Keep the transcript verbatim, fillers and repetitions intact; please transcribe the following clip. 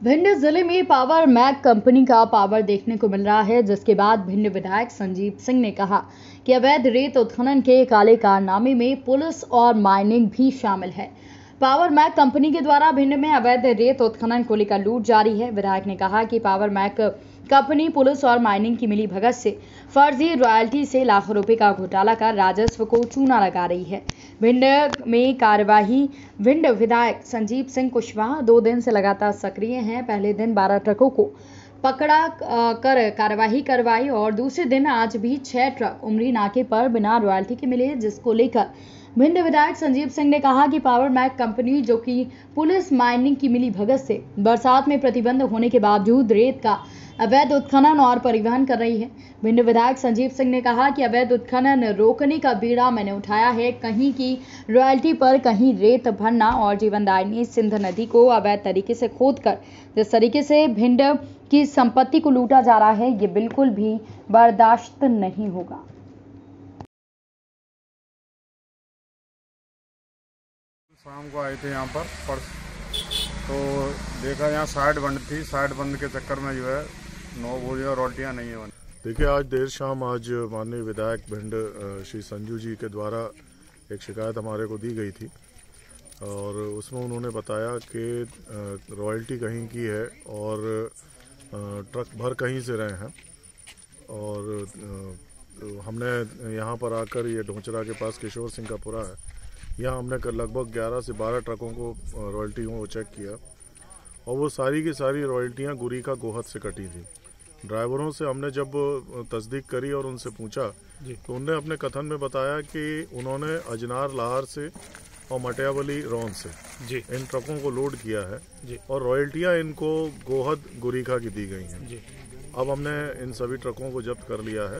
भिंड जिले में Power Mac company का पावर देखने को मिल रहा है, जिसके बाद भिंड विधायक संजीव सिंह ने कहा कि अवैध रेत उत्खनन के काले कारनामे में पुलिस और माइनिंग भी शामिल है। पावरमैक कंपनी के द्वारा भिंड में अवैध रेत उत्खनन को लेकर लूट जारी है। विधायक ने कहा कि पावरमैक कंपनी पुलिस और माइनिंग की मिलीभगत से फर्जी रॉयल्टी से लाखों रुपए का घोटाला कर राजस्व को चूना लगा रही है। भिंड में कार्यवाही भिंड विधायक संजीव सिंह कुशवाहा दो दिन से लगातार सक्रिय हैं। पहले दिन बारह ट्रकों को पकड़ा कर कार्यवाही करवाई और दूसरे दिन आज भी छह ट्रक उमरी नाके पर बिना रॉयल्टी के मिले, जिसको लेकर भिंड विधायक संजीव सिंह ने कहा कि पावरमैक कंपनी, जो कि पुलिस माइनिंग की मिलीभगत से बरसात में प्रतिबंध होने के बावजूद रेत का अवैध उत्खनन और परिवहन कर रही है। भिंड विधायक संजीव सिंह ने कहा कि अवैध उत्खनन रोकने का बीड़ा मैंने उठाया है। कहीं की रॉयल्टी पर कहीं रेत भरना और जीवनदायिनी सिंध नदी को अवैध तरीके से खोदकर जिस तरीके से भिंड की संपत्ति को लूटा जा रहा है, ये बिल्कुल भी बर्दाश्त नहीं होगा। शाम को आए थे यहाँ पर पर्स, तो देखा यहाँ साइड बंद थी। साइड बंद के चक्कर में जो है नौ बोरियाँ और रोटियाँ नहीं है बनी। देखिए, आज देर शाम आज माननीय विधायक भिंड श्री संजू जी के द्वारा एक शिकायत हमारे को दी गई थी और उसमें उन्होंने बताया कि रॉयल्टी कहीं की है और ट्रक भर कहीं से रहे हैं। और हमने यहाँ पर आकर ये ढोंचरा के पास किशोर सिंह का पुरा है, यहाँ हमने लगभग ग्यारह से बारह ट्रकों को रॉयल्टियों को चेक किया और वो सारी की सारी रॉयल्टियाँ गुरीखा गोहद से कटी थी। ड्राइवरों से हमने जब तस्दीक करी और उनसे पूछा तो उनने अपने कथन में बताया कि उन्होंने अजनार लाहार से और मटियावली रौन से इन ट्रकों को लोड किया है और रॉयल्टियाँ इनको गोहद गुरीखा की दी गई हैं। अब हमने इन सभी ट्रकों को जब्त कर लिया है।